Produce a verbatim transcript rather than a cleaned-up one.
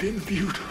been beautiful.